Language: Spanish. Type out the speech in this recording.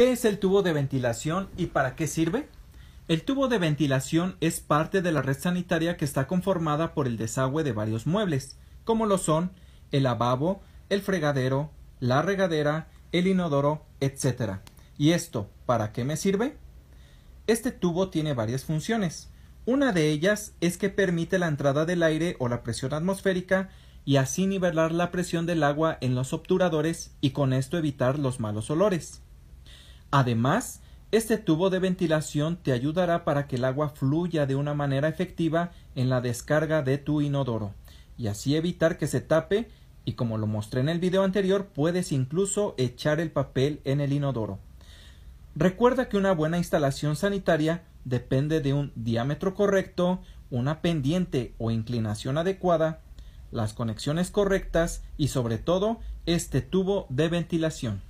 ¿Qué es el tubo de ventilación y para qué sirve? El tubo de ventilación es parte de la red sanitaria que está conformada por el desagüe de varios muebles, como lo son el lavabo, el fregadero, la regadera, el inodoro, etc. ¿Y esto para qué me sirve? Este tubo tiene varias funciones. Una de ellas es que permite la entrada del aire o la presión atmosférica y así nivelar la presión del agua en los obturadores y con esto evitar los malos olores. Además, este tubo de ventilación te ayudará para que el agua fluya de una manera efectiva en la descarga de tu inodoro y así evitar que se tape y, como lo mostré en el video anterior, puedes incluso echar el papel en el inodoro. Recuerda que una buena instalación sanitaria depende de un diámetro correcto, una pendiente o inclinación adecuada, las conexiones correctas y sobre todo este tubo de ventilación.